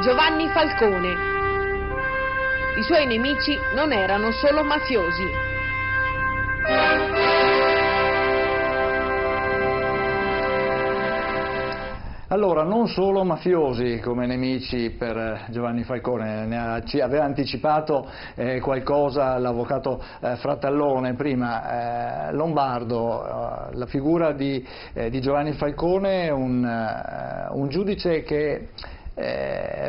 Giovanni Falcone. I suoi nemici non erano solo mafiosi. Allora, non solo mafiosi come nemici per Giovanni Falcone, ci aveva anticipato qualcosa l'avvocato Frattallone prima, Lombardo, la figura di Giovanni Falcone, un giudice che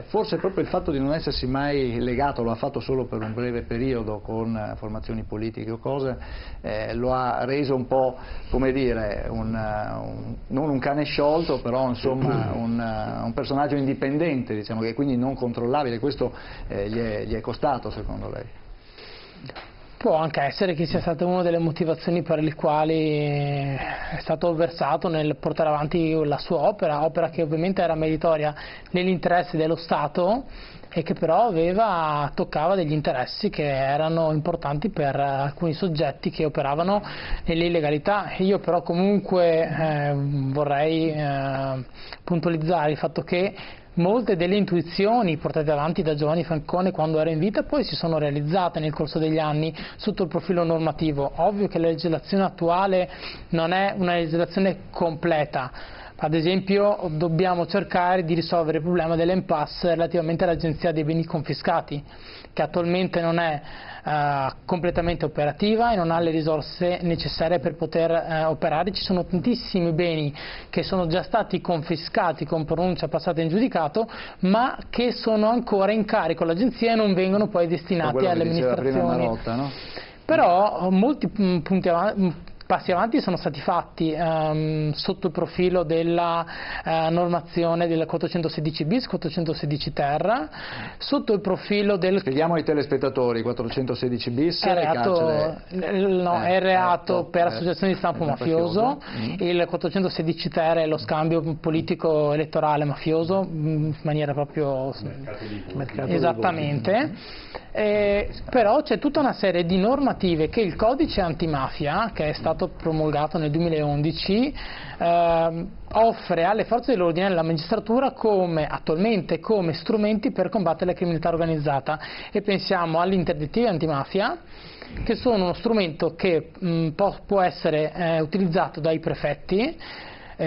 forse proprio il fatto di non essersi mai legato, lo ha fatto solo per un breve periodo con formazioni politiche o cose, lo ha reso un po', come dire, non un cane sciolto, però insomma un personaggio indipendente, diciamo, che quindi non controllabile. Questo gli è costato, secondo lei? Può anche essere che sia stata una delle motivazioni per le quali è stato versato nel portare avanti la sua opera che ovviamente era meritoria nell'interesse dello Stato e che però toccava degli interessi che erano importanti per alcuni soggetti che operavano nell'illegalità. Io però comunque vorrei puntualizzare il fatto che molte delle intuizioni portate avanti da Giovanni Falcone quando era in vita poi si sono realizzate nel corso degli anni sotto il profilo normativo. Ovvio che la legislazione attuale non è una legislazione completa. Ad esempio dobbiamo cercare di risolvere il problema dell'impasse relativamente all'Agenzia dei Beni Confiscati, che attualmente non è completamente operativa e non ha le risorse necessarie per poter operare. Ci sono tantissimi beni che sono già stati confiscati con pronuncia passata in giudicato, ma che sono ancora in carico all'Agenzia e non vengono poi destinati alle amministrazioni. No? Però molti passi avanti sono stati fatti sotto il profilo della normazione del 416 bis, 416 terra, sotto il profilo del... Spieghiamo ai telespettatori, 416 bis è reato per associazione di stampo mafioso, il 416 terra è lo scambio politico elettorale mafioso, in maniera proprio... Esattamente, però c'è tutta una serie di normative che il codice antimafia, che è stato promulgato nel 2011, offre alle forze dell'ordine e alla magistratura attualmente come strumenti per combattere la criminalità organizzata, e pensiamo all'interdittivo antimafia, che sono uno strumento che può essere utilizzato dai prefetti.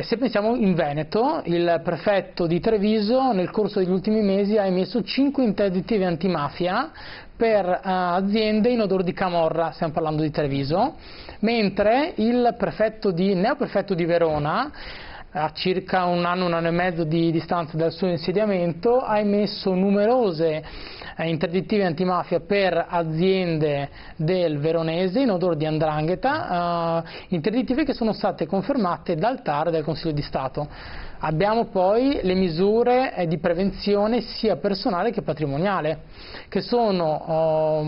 Se pensiamo in Veneto, il prefetto di Treviso nel corso degli ultimi mesi ha emesso 5 interdittivi antimafia per aziende in odore di Camorra, stiamo parlando di Treviso, mentre il neoprefetto di Verona, a circa un anno e mezzo di distanza dal suo insediamento, ha emesso numerose interdittivi antimafia per aziende del veronese in odore di 'ndrangheta, interdittivi che sono state confermate dal TAR e dal Consiglio di Stato. Abbiamo poi le misure di prevenzione sia personale che patrimoniale, che sono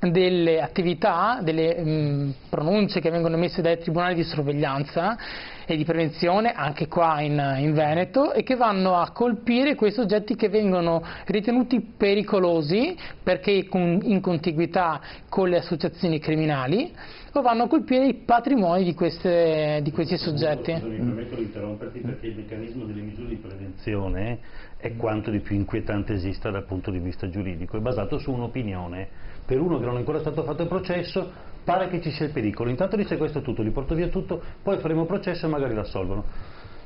delle attività, delle pronunce che vengono emesse dai tribunali di sorveglianza e di prevenzione, anche qua in Veneto, e che vanno a colpire quei soggetti che vengono ritenuti pericolosi perché in contiguità con le associazioni criminali, o vanno a colpire i patrimoni di questi soggetti. Permetto di interromperti, perché il meccanismo delle misure di prevenzione è quanto di più inquietante esista dal punto di vista giuridico, è basato su un'opinione. Per uno che non è ancora stato fatto il processo pare che ci sia il pericolo, intanto dice questo tutto, li porto via tutto, poi faremo processo e magari lo assolvono.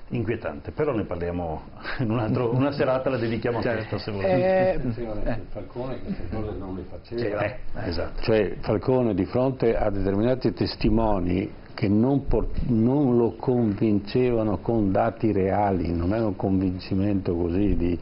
Inquietante, però ne parliamo in una serata, la dedichiamo a questo, se volete. Falcone queste cose non le faceva. Esatto. Cioè Falcone di fronte a determinati testimoni che non lo convincevano con dati reali, non era un convincimento così di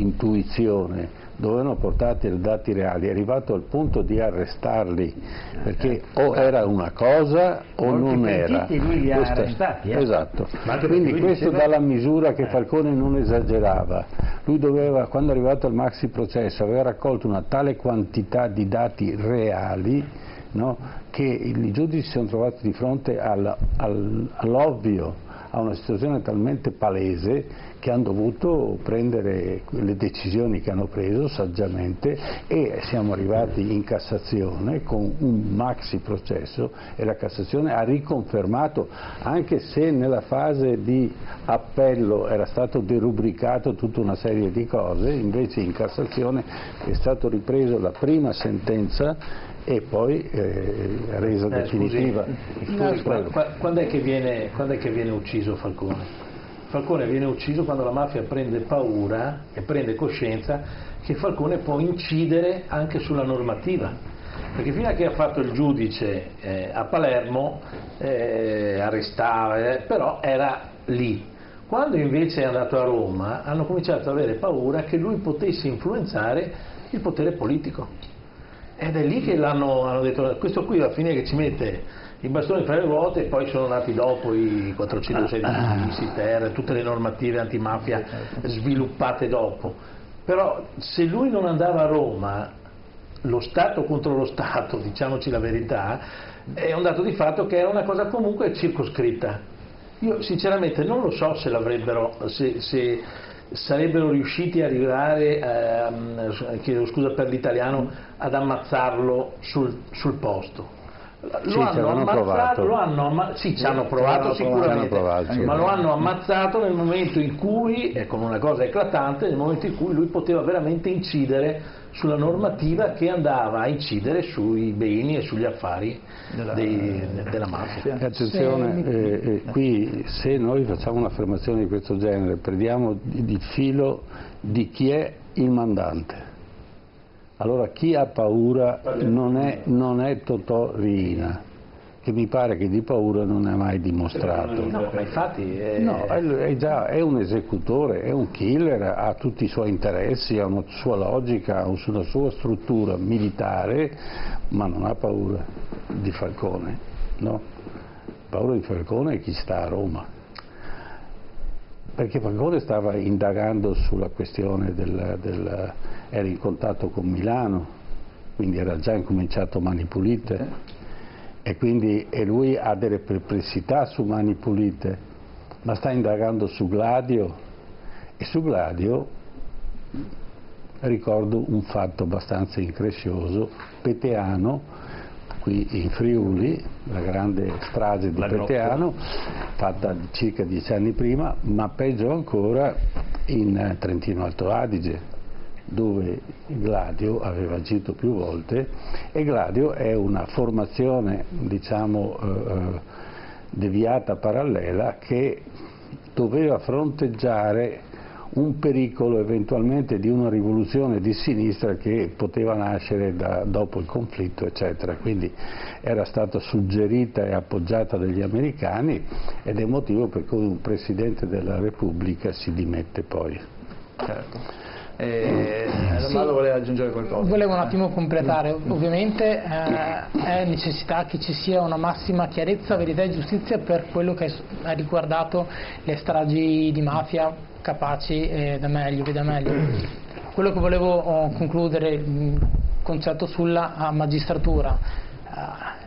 intuizione, dovevano portarti dati reali, è arrivato al punto di arrestarli, perché o era una cosa o non era. Lui li ha arrestati, esatto. Quindi questo dà la misura che Falcone non esagerava. Lui doveva, quando è arrivato al maxi processo, aveva raccolto una tale quantità di dati reali, no, che i giudici si sono trovati di fronte all'ovvio, a una situazione talmente palese che hanno dovuto prendere le decisioni che hanno preso saggiamente, e siamo arrivati in Cassazione con un maxi processo, e la Cassazione ha riconfermato, anche se nella fase di appello era stato derubricato tutta una serie di cose, invece in Cassazione è stato ripreso la prima sentenza e poi resa definitiva. Quando è che viene ucciso Falcone? Falcone viene ucciso quando la mafia prende paura e prende coscienza che Falcone può incidere anche sulla normativa, perché fino a che ha fatto il giudice a Palermo arrestava, però era lì. Quando invece è andato a Roma hanno cominciato ad avere paura che lui potesse influenzare il potere politico. Ed è lì che hanno detto, questo qui alla fine che ci mette i bastoni fra le ruote, e poi sono nati dopo i 416 TAR, tutte le normative antimafia sviluppate dopo. Però se lui non andava a Roma, lo Stato contro lo Stato, diciamoci la verità, è un dato di fatto che era una cosa comunque circoscritta. Io sinceramente non lo so se l'avrebbero... se sarebbero riusciti a arrivare, chiedo scusa per l'italiano, ad ammazzarlo sul posto. Lo hanno ammazzato, sì, ci hanno provato sicuramente, ma lo hanno ammazzato nel momento in cui, e con una cosa eclatante, nel momento in cui lui poteva veramente incidere sulla normativa che andava a incidere sui beni e sugli affari della mafia. Attenzione, qui se noi facciamo un'affermazione di questo genere perdiamo il filo di chi è il mandante. Allora chi ha paura non è Totò Riina, che mi pare che di paura non ha mai dimostrato. No, ma infatti è un esecutore, è un killer, ha tutti i suoi interessi, ha una sua logica, ha una sua struttura militare, ma non ha paura di Falcone, no? Paura di Falcone è chi sta a Roma, perché Falcone stava indagando sulla questione era in contatto con Milano, quindi era già incominciato Mani Pulite. E lui ha delle perplessità su Mani Pulite, ma sta indagando su Gladio, e su Gladio ricordo un fatto abbastanza increscioso: Peteano, qui in Friuli, la grande strage di Peteano fatta circa 10 anni prima, ma peggio ancora in Trentino Alto Adige, dove Gladio aveva agito più volte. E Gladio è una formazione, diciamo, deviata, parallela, che doveva fronteggiare un pericolo eventualmente di una rivoluzione di sinistra che poteva nascere dopo il conflitto, eccetera. Quindi era stata suggerita e appoggiata dagli americani, ed è il motivo per cui un Presidente della Repubblica si dimette poi. Certo. Sì, voleva aggiungere qualcosa? Volevo un attimo completare. Ovviamente è necessità che ci sia una massima chiarezza, verità e giustizia per quello che ha riguardato le stragi di mafia, Capaci e Veda Meglio. Quello che volevo concludere, il concetto sulla magistratura.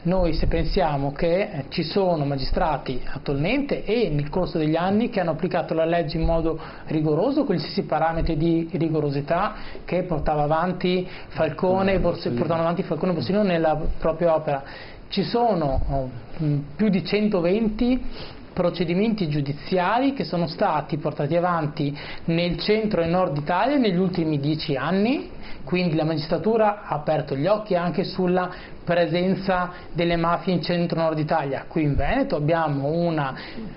Noi, se pensiamo che ci sono magistrati attualmente e nel corso degli anni che hanno applicato la legge in modo rigoroso, con gli stessi parametri di rigorosità che portava avanti Falcone, portavano avanti Falcone e Borsellino nella propria opera, ci sono più di 120 procedimenti giudiziari che sono stati portati avanti nel centro e nord Italia negli ultimi 10 anni, quindi la magistratura ha aperto gli occhi anche sulla presenza delle mafie in centro nord Italia. Qui in Veneto abbiamo un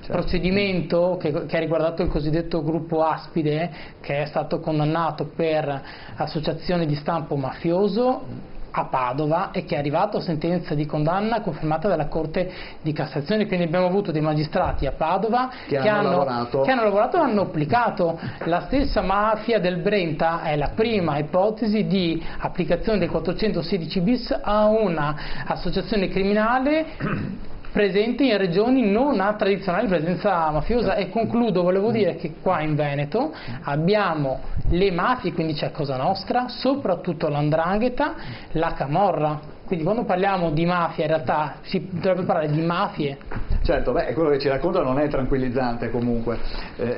procedimento che ha riguardato il cosiddetto gruppo Aspide, che è stato condannato per associazione di stampo mafioso a Padova, e che è arrivato a sentenza di condanna confermata dalla Corte di Cassazione. Quindi abbiamo avuto dei magistrati a Padova che hanno lavorato e hanno applicato. La stessa mafia del Brenta è la prima ipotesi di applicazione del 416 bis a una associazione criminale presente in regioni non a tradizionale presenza mafiosa. E concludo, volevo dire che qua in Veneto abbiamo le mafie, quindi c'è Cosa Nostra, soprattutto l''ndrangheta, la Camorra, Quindi quando parliamo di mafia in realtà si dovrebbe parlare di mafie. Certo, beh, quello che ci racconta non è tranquillizzante comunque,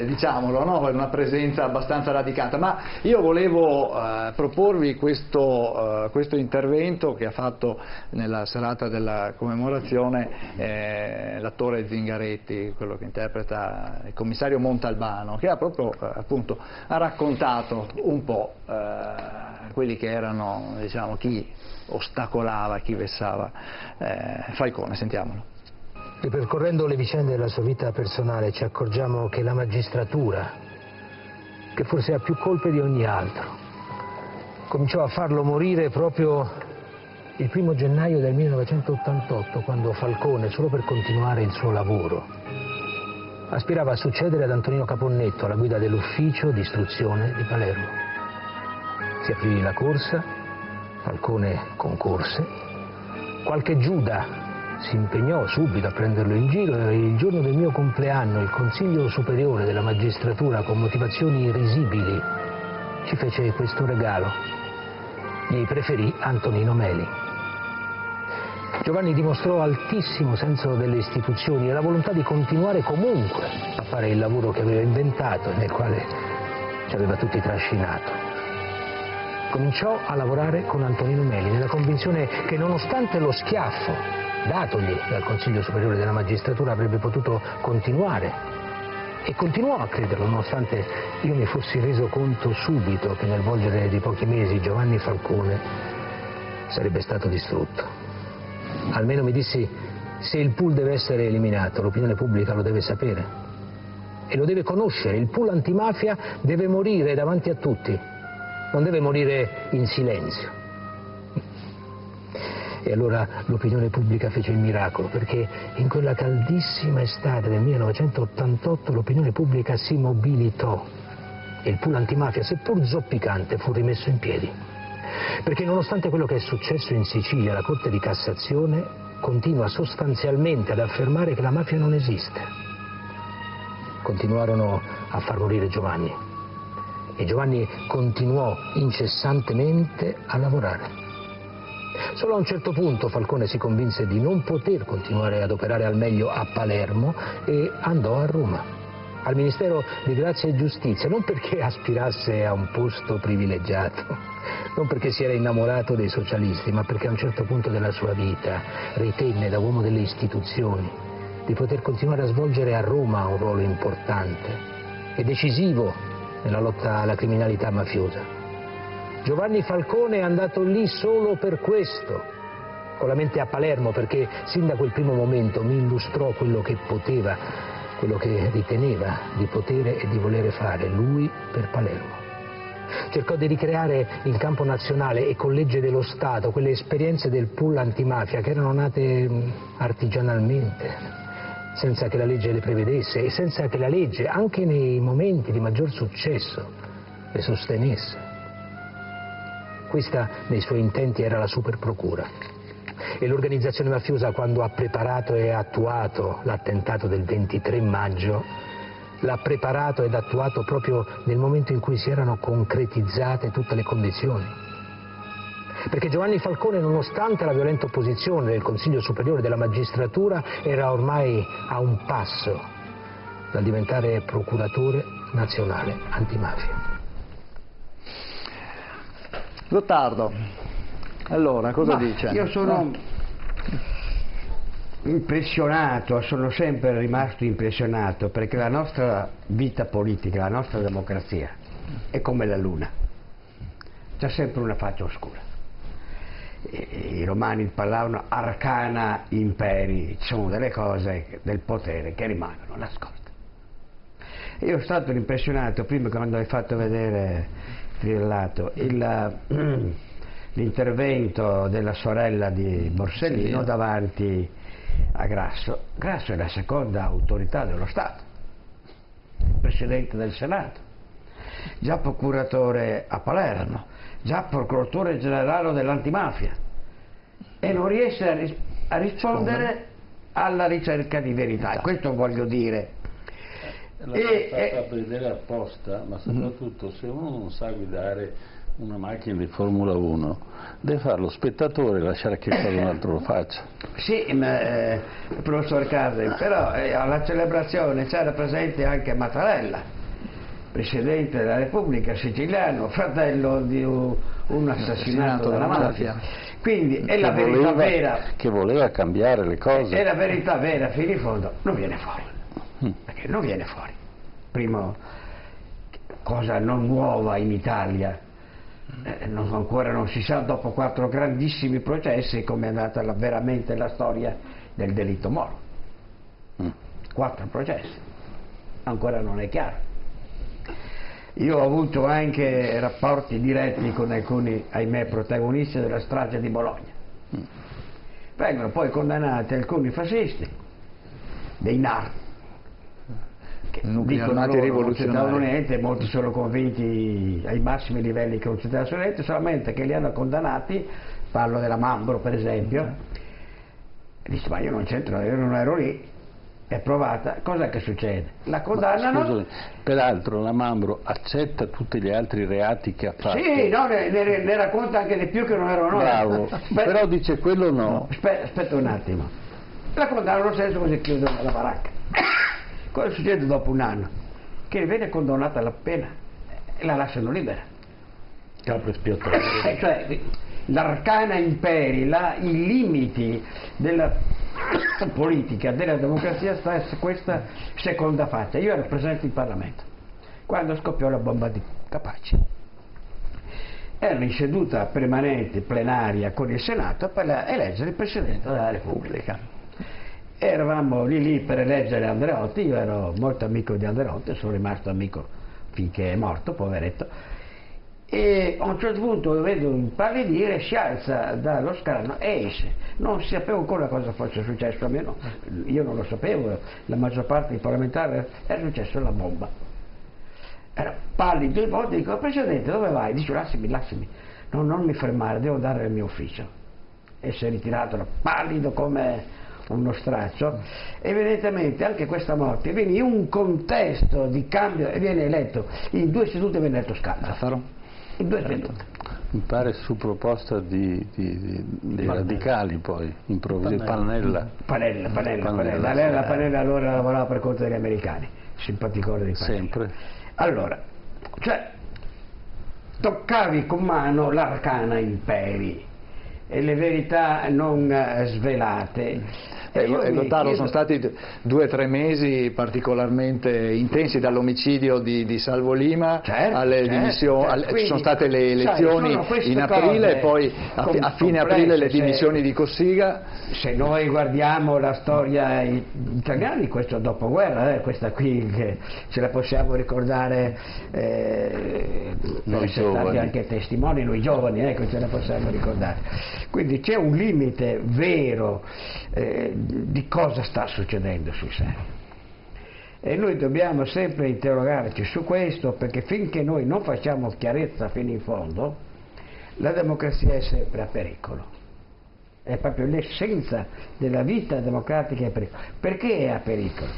diciamolo, no? È una presenza abbastanza radicata, ma io volevo proporvi questo intervento che ha fatto nella serata della commemorazione l'attore Zingaretti, quello che interpreta il commissario Montalbano, che ha proprio appunto ha raccontato un po' quelli che erano, diciamo, chi ostacolava, chi vessava Falcone. Sentiamolo. Ripercorrendo le vicende della sua vita personale ci accorgiamo che la magistratura, che forse ha più colpe di ogni altro, cominciò a farlo morire proprio il 1° gennaio del 1988, quando Falcone, solo per continuare il suo lavoro, aspirava a succedere ad Antonino Caponnetto alla guida dell'ufficio di istruzione di Palermo. Si aprì la corsa, Falcone concorse, qualche Giuda si impegnò subito a prenderlo in giro e il giorno del mio compleanno il Consiglio Superiore della Magistratura, con motivazioni irrisibili, ci fece questo regalo. Gli preferì Antonino Meli. Giovanni dimostrò altissimo senso delle istituzioni e la volontà di continuare comunque a fare il lavoro che aveva inventato e nel quale ci aveva tutti trascinato. Cominciò a lavorare con Antonino Meli nella convinzione che, nonostante lo schiaffo datogli dal Consiglio Superiore della Magistratura, avrebbe potuto continuare, e continuò a crederlo, nonostante io mi fossi reso conto subito che nel volgere di pochi mesi Giovanni Falcone sarebbe stato distrutto. Almeno, mi dissi, se il pool deve essere eliminato, l'opinione pubblica lo deve sapere e lo deve conoscere. Il pool antimafia deve morire davanti a tutti, non deve morire in silenzio. E allora l'opinione pubblica fece il miracolo, perché in quella caldissima estate del 1988 l'opinione pubblica si mobilitò e il pool antimafia, seppur zoppicante, fu rimesso in piedi. Perché nonostante quello che è successo in Sicilia, la Corte di Cassazione continua sostanzialmente ad affermare che la mafia non esiste. Continuarono a far morire Giovanni e Giovanni continuò incessantemente a lavorare. Solo a un certo punto Falcone si convinse di non poter continuare ad operare al meglio a Palermo e andò a Roma, al Ministero di Grazia e Giustizia, non perché aspirasse a un posto privilegiato, non perché si era innamorato dei socialisti, ma perché a un certo punto della sua vita ritenne, da uomo delle istituzioni, di poter continuare a svolgere a Roma un ruolo importante e decisivo nella lotta alla criminalità mafiosa. Giovanni Falcone è andato lì solo per questo, con la mente a Palermo, perché sin da quel primo momento mi illustrò quello che poteva, quello che riteneva di potere e di volere fare lui per Palermo. Cercò di ricreare in campo nazionale e con legge dello Stato quelle esperienze del pool antimafia che erano nate artigianalmente, senza che la legge le prevedesse e senza che la legge, anche nei momenti di maggior successo, le sostenesse. Questa, nei suoi intenti, era la superprocura. E l'organizzazione mafiosa, quando ha preparato e attuato l'attentato del 23 maggio, l'ha preparato ed attuato proprio nel momento in cui si erano concretizzate tutte le condizioni. Perché Giovanni Falcone, nonostante la violenta opposizione del Consiglio Superiore della Magistratura, era ormai a un passo dal diventare procuratore nazionale antimafia. Gottardo, allora, cosa dice? Io sono impressionato, sono sempre rimasto impressionato, perché la nostra vita politica, la nostra democrazia è come la luna, c'è sempre una faccia oscura. I romani parlavano arcana imperi, ci sono delle cose del potere che rimangono nascoste. Io sono stato impressionato prima quando hai fatto vedere l'intervento della sorella di Borsellino davanti a Grasso. Grasso è la seconda autorità dello Stato, presidente del Senato, già procuratore a Palermo, già procuratore generale dell'antimafia, e non riesce a rispondere alla ricerca di verità. Questo voglio dire. L'hanno fatta prendere apposta, ma soprattutto se uno non sa guidare una macchina di Formula 1 deve fare lo spettatore e lasciare che un altro lo faccia. Sì, ma, professor Cardi, però alla celebrazione c'era presente anche Mattarella, presidente della Repubblica, siciliano, fratello di un assassinato della mafia. Quindi è la verità vera. Che voleva cambiare le cose. È la verità vera, fino in fondo, non viene fuori. Perché non viene fuori. Primo, cosa non nuova in Italia. Ancora non si sa, dopo 4 grandissimi processi, come è andata veramente la storia del delitto Moro. 4 processi, ancora non è chiaro. Io ho avuto anche rapporti diretti con alcuni, ahimè, protagonisti della strage di Bologna. Vengono poi condannati alcuni fascisti, dei NAR, che dicono loro non c'entrano niente, molti sono convinti ai massimi livelli che non c'entrano niente, solamente che li hanno condannati, parlo della Mambro per esempio, dice ma io non c'entro, io non ero lì, è provata, cosa che succede? La condannano. Scusami, peraltro la Mambro accetta tutti gli altri reati che ha fatto. Sì, no, ne racconta anche di più che non erano noi. Bravo, però dice quello no. Aspetta un attimo, la condannano senso così chiudono la baracca. Cosa succede dopo un anno? Che viene condannata la pena e la lasciano libera. Capro espiatorio. Cioè, l'arcana imperi, i limiti della politica, della democrazia sta su questa seconda faccia. Io ero presente in Parlamento quando scoppiò la bomba di Capaci. Ero in seduta permanente, plenaria con il Senato per eleggere il Presidente della Repubblica. Eravamo lì per eleggere Andreotti, io ero molto amico di Andreotti, sono rimasto amico finché è morto, poveretto, e a un certo punto lo vedo impallidire, si alza dallo scranno e esce. Non sapevo ancora cosa fosse successo, almeno io non lo sapevo, la maggior parte dei parlamentari, è successo la bomba. Era pallido, e dico, Presidente, dove vai? Dice, lasciami, no, non mi fermare, devo andare al mio ufficio. E si è ritirato, pallido come uno straccio. Evidentemente anche questa morte viene in un contesto di cambio e viene eletto in 2 sedute, viene eletto Scalfaro in 2 sedute, mi pare, su proposta dei radicali, poi improvvisamente Panella allora lavorava per conto degli americani, simpaticone di Panella sempre. Allora, cioè, toccavi con mano l'arcana imperi e le verità non svelate. Gottardo, sono stati 2 o 3 mesi particolarmente intensi, dall'omicidio di Salvo Lima, certo, alle dimissioni, certo. Quindi, sono state le elezioni in aprile e poi a fine aprile le dimissioni di Cossiga. Se noi guardiamo la storia italiana di questo dopoguerra, questa qui che ce la possiamo ricordare, noi siamo stati anche testimoni, noi giovani, ce la possiamo ricordare. Quindi c'è un limite vero di cosa sta succedendo sul serio, e noi dobbiamo sempre interrogarci su questo, perché finché noi non facciamo chiarezza fino in fondo la democrazia è sempre a pericolo, è proprio l'essenza della vita democratica a pericolo. Perché è a pericolo?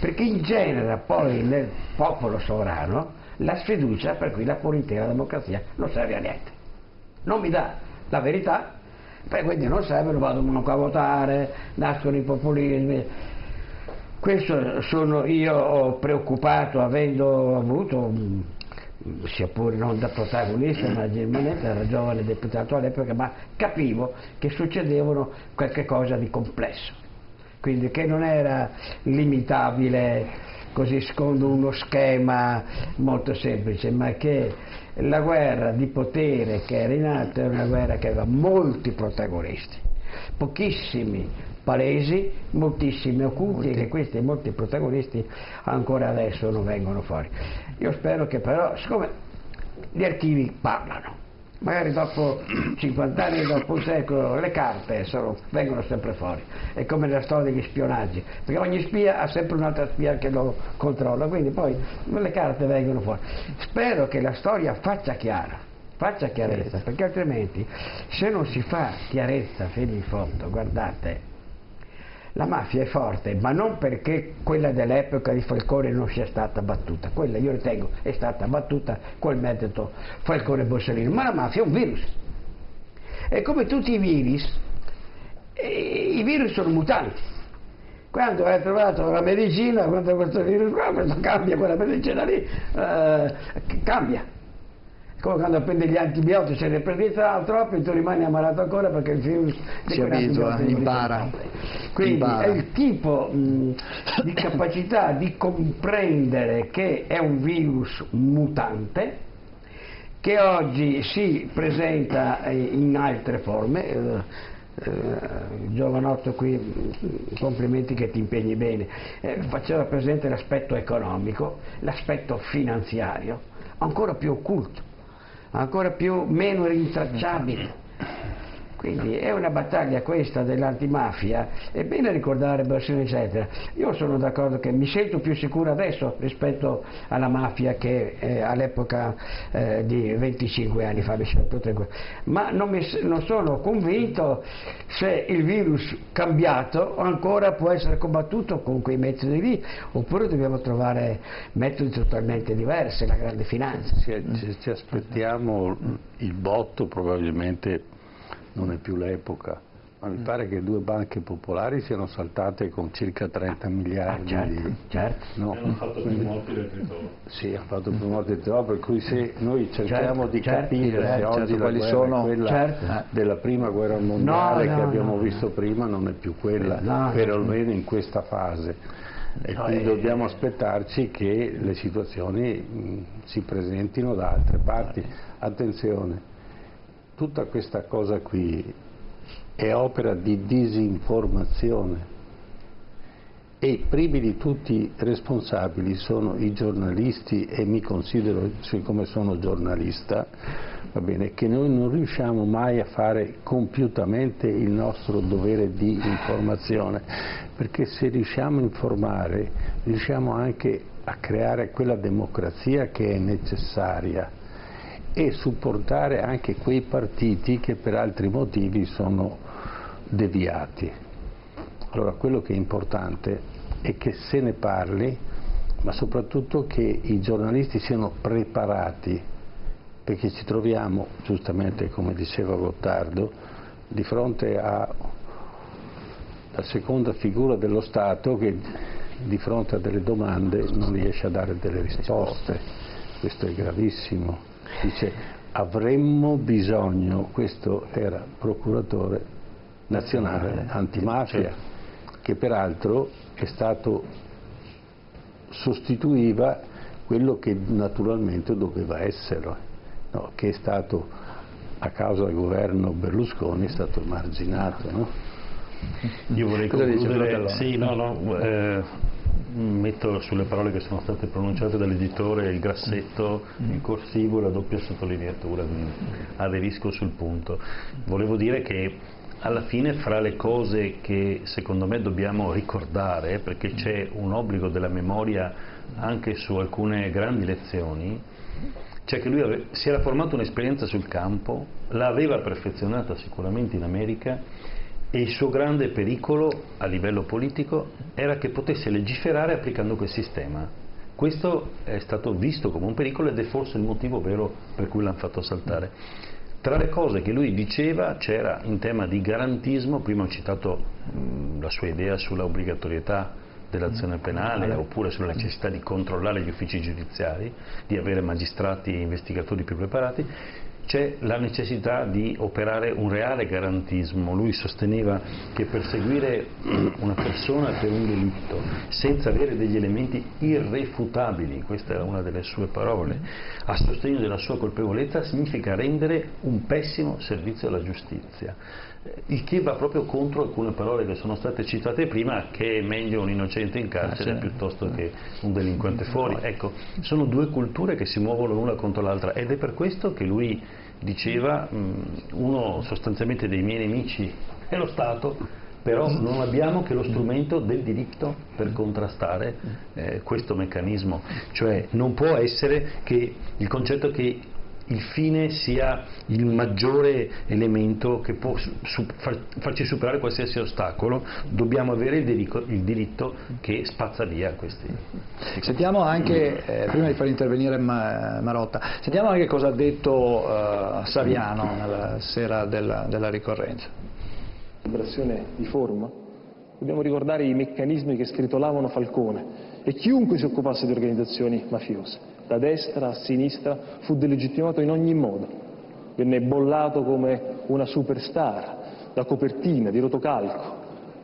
Perché in genere poi nel popolo sovrano la sfiducia, per cui la politica e la democrazia non serve a niente, non mi dà la verità. Beh, quindi non servono, vanno a votare, nascono i populismi. Questo sono io preoccupato, avendo avuto, sia pure non da protagonista, ma germanese, era giovane deputato all'epoca, ma capivo che succedevano qualche cosa di complesso, quindi che non era limitabile così secondo uno schema molto semplice, ma che la guerra di potere che era in atto era una guerra che aveva molti protagonisti, pochissimi palesi, moltissimi occulti, e che questi molti protagonisti ancora adesso non vengono fuori. Io spero che però, siccome gli archivi parlano, magari dopo 50 anni, dopo un secolo, le carte vengono sempre fuori. È come la storia degli spionaggi, perché ogni spia ha sempre un'altra spia che lo controlla, quindi poi le carte vengono fuori. Spero che la storia faccia chiarezza, perché altrimenti se non si fa chiarezza fino in fondo, guardate, la mafia è forte, ma non perché quella dell'epoca di Falcone non sia stata battuta, quella io ritengo è stata battuta col metodo Falcone e Borsellino, ma la mafia è un virus e come tutti i virus sono mutanti. Quando hai trovato la medicina, quando questo virus cambia, quella medicina lì cambia. Come quando prendi gli antibiotici e ne prendi troppi e tu rimani ammalato ancora perché il virus si abitua, impara. Quindi impara. È il tipo di capacità di comprendere che è un virus mutante che oggi si presenta in altre forme. Giovanotto qui, complimenti che ti impegni bene, faceva presente l'aspetto economico, l'aspetto finanziario, ancora più occulto, ancora più meno rintracciabile. Quindi è una battaglia questa dell'antimafia, è bene ricordare Borsellino eccetera. Io sono d'accordo che mi sento più sicuro adesso rispetto alla mafia che all'epoca di 25 anni fa, ma non sono convinto se il virus cambiato ancora può essere combattuto con quei metodi lì, oppure dobbiamo trovare metodi totalmente diversi, la grande finanza. Ci aspettiamo il botto, probabilmente non è più l'epoca, ma mi pare che due banche popolari siano saltate con circa 30 miliardi. Certo. No. E hanno fatto più morti del Totò. Sì, hanno fatto più morti del Totò, per cui se noi cerchiamo di capire se oggi quali sono quella della prima guerra mondiale che abbiamo visto prima, non è più quella, perlomeno in questa fase. E quindi dobbiamo aspettarci che le situazioni si presentino da altre parti. Attenzione. Tutta questa cosa qui è opera di disinformazione e primi di tutti responsabili sono i giornalisti, e mi considero, siccome sono giornalista, va bene, che noi non riusciamo mai a fare compiutamente il nostro dovere di informazione, perché se riusciamo a informare riusciamo anche a creare quella democrazia che è necessaria e supportare anche quei partiti che per altri motivi sono deviati. Allora quello che è importante è che se ne parli, ma soprattutto che i giornalisti siano preparati, perché ci troviamo, giustamente come diceva Gottardo, di fronte alla seconda figura dello Stato che di fronte a delle domande non riesce a dare delle risposte. Questo è gravissimo. Dice, avremmo bisogno, questo era procuratore nazionale antimafia, che peraltro è stato, sostituiva quello che naturalmente doveva essere, no? Che è stato, a causa del governo Berlusconi, è stato emarginato. No? Io vorrei concludere, metto sulle parole che sono state pronunciate dall'editore il grassetto, il corsivo e la doppia sottolineatura, aderisco sul punto. Volevo dire che alla fine fra le cose che secondo me dobbiamo ricordare, perché c'è un obbligo della memoria anche su alcune grandi lezioni, c'è che lui si era formato un'esperienza sul campo, l'aveva perfezionata sicuramente in America, e il suo grande pericolo a livello politico era che potesse legiferare applicando quel sistema. Questo è stato visto come un pericolo ed è forse il motivo vero per cui l'hanno fatto saltare. Tra le cose che lui diceva c'era in tema di garantismo, prima ho citato la sua idea sulla obbligatorietà dell'azione penale, oppure sulla necessità di controllare gli uffici giudiziari, di avere magistrati e investigatori più preparati. C'è la necessità di operare un reale garantismo. Lui sosteneva che perseguire una persona per un delitto senza avere degli elementi irrefutabili, questa era una delle sue parole, a sostegno della sua colpevolezza, significa rendere un pessimo servizio alla giustizia. Il che va proprio contro alcune parole che sono state citate prima, che è meglio un innocente in carcere piuttosto che un delinquente fuori. Ecco, sono due culture che si muovono l'una contro l'altra ed è per questo che lui diceva, uno sostanzialmente dei miei nemici è lo Stato, però non abbiamo che lo strumento del diritto per contrastare questo meccanismo. Cioè non può essere che il concetto che il fine sia il maggiore elemento che può farci superare qualsiasi ostacolo, dobbiamo avere il diritto che spazza via questi. Sentiamo anche, prima di far intervenire Marotta, sentiamo anche cosa ha detto Saviano nella sera della ricorrenza. Vibrazione di forma. Dobbiamo ricordare i meccanismi che scritolavano Falcone e chiunque si occupasse di organizzazioni mafiose, da destra a sinistra, fu delegittimato in ogni modo. Venne bollato come una superstar, da copertina, di rotocalco.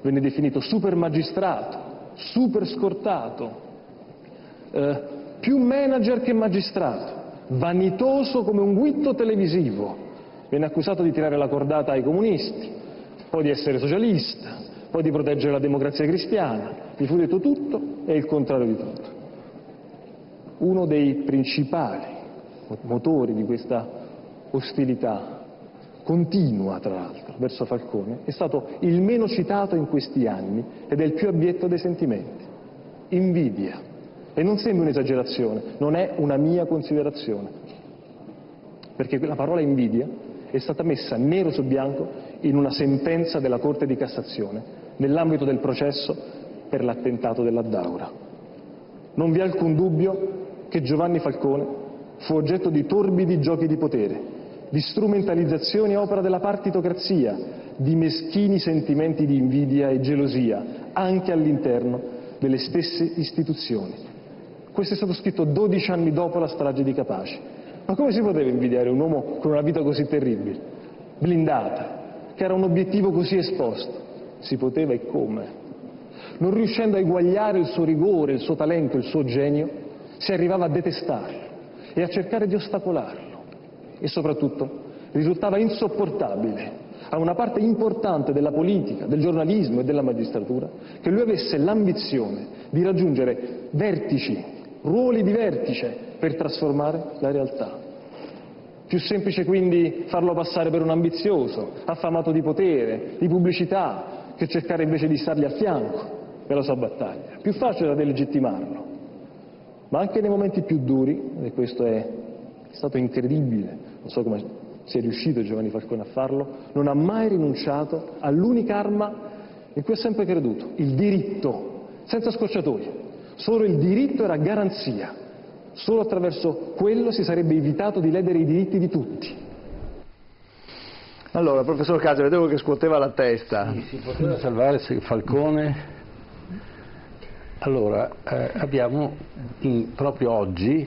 Venne definito super magistrato, super scortato, più manager che magistrato, vanitoso come un guitto televisivo. Venne accusato di tirare la cordata ai comunisti, poi di essere socialista, poi di proteggere la democrazia cristiana. Gli fu detto tutto e il contrario di tutto. Uno dei principali motori di questa ostilità, continua tra l'altro, verso Falcone, è stato il meno citato in questi anni ed è il più abietto dei sentimenti: invidia. E non sembra un'esagerazione, non è una mia considerazione, perché la parola invidia è stata messa nero su bianco in una sentenza della Corte di Cassazione nell'ambito del processo per l'attentato della Daura. Non vi è alcun dubbio che Giovanni Falcone fu oggetto di torbidi giochi di potere, di strumentalizzazioni opera della partitocrazia, di meschini sentimenti di invidia e gelosia, anche all'interno delle stesse istituzioni. Questo è stato scritto 12 anni dopo la strage di Capaci. Ma come si poteva invidiare un uomo con una vita così terribile, blindata, che era un obiettivo così esposto? Si poteva, e come? Non riuscendo a eguagliare il suo rigore, il suo talento, il suo genio, si arrivava a detestarlo e a cercare di ostacolarlo. E soprattutto risultava insopportabile a una parte importante della politica, del giornalismo e della magistratura che lui avesse l'ambizione di raggiungere vertici, ruoli di vertice per trasformare la realtà. Più semplice quindi farlo passare per un ambizioso, affamato di potere, di pubblicità, che cercare invece di stargli a fianco nella sua battaglia. Più facile da delegittimarlo. Ma anche nei momenti più duri, e questo è stato incredibile, non so come sia riuscito Giovanni Falcone a farlo, non ha mai rinunciato all'unica arma in cui ha sempre creduto: il diritto, senza scorciatoie. Solo il diritto era garanzia. Solo attraverso quello si sarebbe evitato di ledere i diritti di tutti. Allora, professor Casio, vedevo che scuoteva la testa. Si poteva salvare Falcone? Allora, abbiamo proprio oggi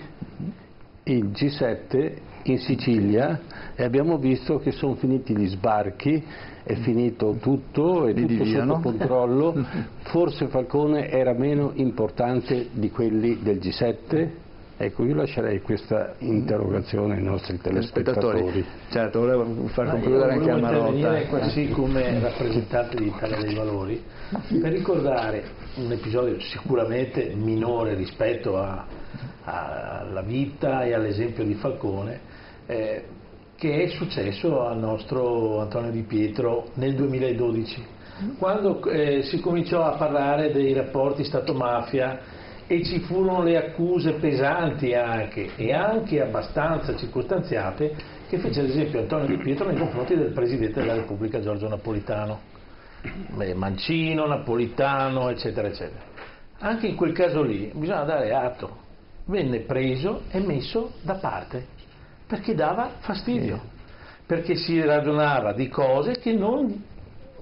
il G7 in Sicilia e abbiamo visto che sono finiti gli sbarchi, è finito tutto, è tutto sotto controllo. Forse Falcone era meno importante di quelli del G7? Ecco, io lascerei questa interrogazione ai nostri telespettatori. Certo, volevo far concludere anche a Marotta. Volevo intervenire così come rappresentante dell'Italia dei Valori per ricordare un episodio sicuramente minore rispetto alla vita e all'esempio di Falcone, che è successo al nostro Antonio Di Pietro nel 2012, quando si cominciò a parlare dei rapporti Stato-mafia e ci furono le accuse pesanti anche, e anche abbastanza circostanziate, che fece ad esempio Antonio Di Pietro nei confronti del Presidente della Repubblica Giorgio Napolitano, Mancino, Napolitano, eccetera eccetera. Anche in quel caso lì bisogna dare atto, venne preso e messo da parte perché dava fastidio, perché si ragionava di cose che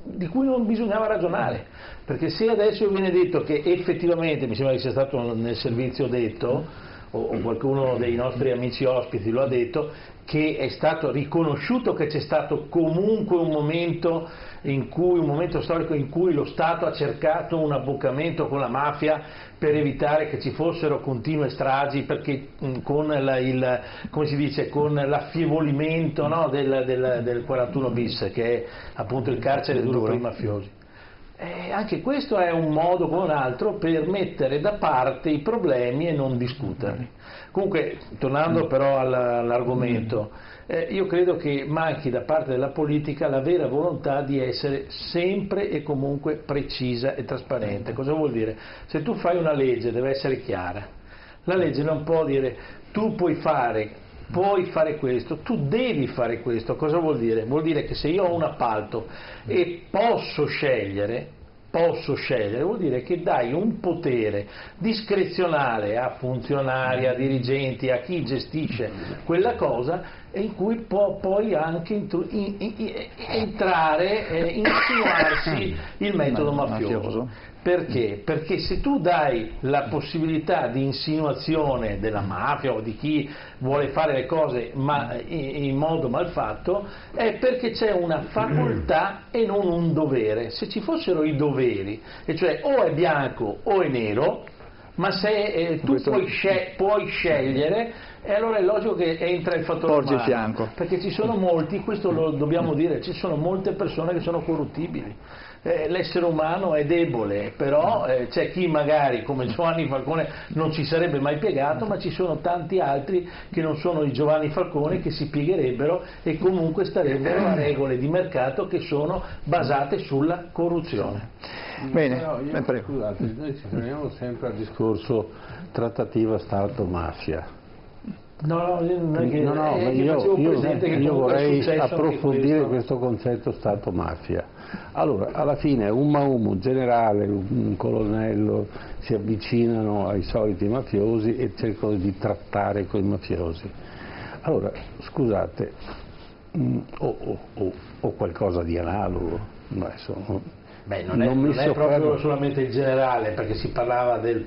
di cui non bisognava ragionare, perché se adesso viene detto che effettivamente, mi sembra che sia stato nel servizio detto, o qualcuno dei nostri amici ospiti lo ha detto, che è stato riconosciuto che c'è stato comunque un momento storico in cui lo Stato ha cercato un abboccamento con la mafia per evitare che ci fossero continue stragi, perché con l'affievolimento, no, del 41 bis, che è appunto il carcere duro per i mafiosi. Anche questo è un modo come un altro per mettere da parte i problemi e non discuterli. Comunque, tornando però all'argomento, io credo che manchi da parte della politica la vera volontà di essere sempre e comunque precisa e trasparente. Cosa vuol dire? Se tu fai una legge deve essere chiara. La legge non può dire tu puoi fare puoi fare questo, tu devi fare questo. Cosa vuol dire? Vuol dire che se io ho un appalto e posso scegliere, vuol dire che dai un potere discrezionale a funzionari, a dirigenti, a chi gestisce quella cosa, in cui può poi anche entrare e insinuarsi il metodo mafioso. Perché? Perché se tu dai la possibilità di insinuazione della mafia o di chi vuole fare le cose in modo malfatto, è perché c'è una facoltà e non un dovere. Se ci fossero i doveri, e cioè o è bianco o è nero, ma se tu puoi scegliere, allora è logico che entra il fattore umano, fianco. Perché ci sono molti, questo lo dobbiamo dire, ci sono molte persone che sono corruttibili. L'essere umano è debole, però c'è chi magari come Giovanni Falcone non ci sarebbe mai piegato, ma ci sono tanti altri che non sono i Giovanni Falcone che si piegherebbero e comunque starebbero a regole di mercato che sono basate sulla corruzione. Bene, però io, scusate, noi ci fermiamo sempre al discorso trattativa Stato-mafia. Io vorrei approfondire questo concetto Stato-mafia. Allora, alla fine un generale, un colonnello si avvicinano ai soliti mafiosi e cercano di trattare con i mafiosi. Allora, scusate, o qualcosa di analogo, adesso. Beh, non è proprio solamente il generale, perché si parlava del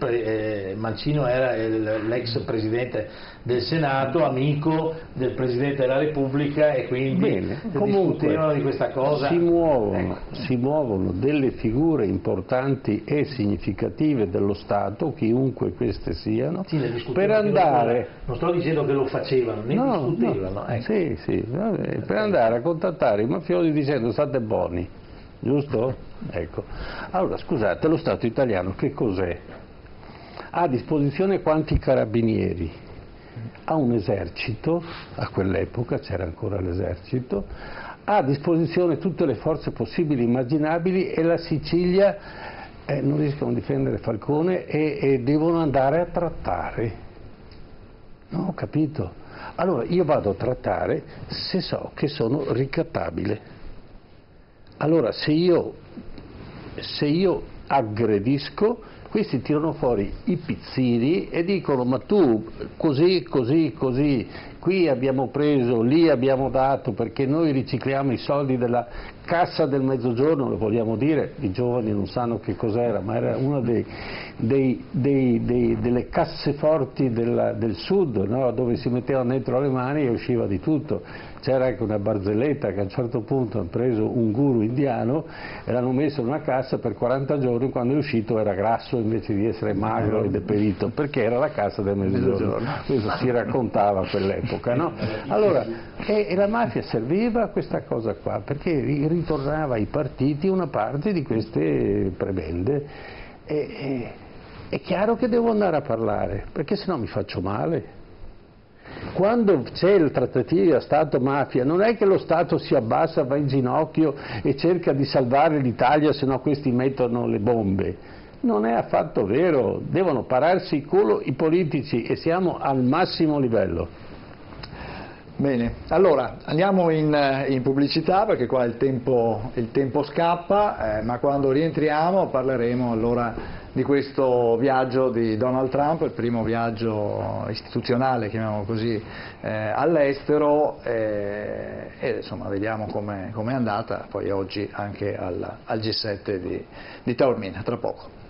Mancino era l'ex presidente del Senato, amico del Presidente della Repubblica, e quindi discutevano di questa cosa. Si muovono delle figure importanti e significative dello Stato, chiunque queste siano, per andare... Non sto dicendo che lo facevano, discutevano. No. Per andare a contattare i mafiosi dicendo state buoni. Giusto? Ecco. Allora, scusate, lo Stato italiano che cos'è? Ha a disposizione quanti carabinieri? Ha un esercito, a quell'epoca c'era ancora l'esercito, ha a disposizione tutte le forze possibili e immaginabili, e la Sicilia non riescono a difendere Falcone e devono andare a trattare. No, ho capito. Allora, io vado a trattare se so che sono ricattabile. Allora, se io aggredisco, questi tirano fuori i pizzini e dicono ma tu così, qui abbiamo preso, lì abbiamo dato, perché noi ricicliamo i soldi della Cassa del Mezzogiorno, lo vogliamo dire, i giovani non sanno che cos'era, ma era una delle casseforti del sud, no? Dove si mettevano dentro le mani e usciva di tutto. C'era anche una barzelletta che a un certo punto hanno preso un guru indiano e l'hanno messo in una cassa per 40 giorni, quando è uscito era grasso invece di essere magro e deperito, perché era la Cassa del Mezzogiorno. Questo si raccontava a quell'epoca, no? Allora, e la mafia serviva a questa cosa qua, perché ritornava ai partiti una parte di queste prebende. È chiaro che devo andare a parlare, perché sennò mi faccio male. Quando c'è il trattativa Stato-mafia non è che lo Stato si abbassa, va in ginocchio e cerca di salvare l'Italia, se no questi mettono le bombe. Non è affatto vero, devono pararsi il culo i politici, e siamo al massimo livello. Bene, allora andiamo in pubblicità, perché qua il tempo scappa, ma quando rientriamo parleremo allora di questo viaggio di Donald Trump, il primo viaggio istituzionale, chiamiamolo così, all'estero, e insomma vediamo com'è andata poi oggi anche al G7 di Taormina, tra poco.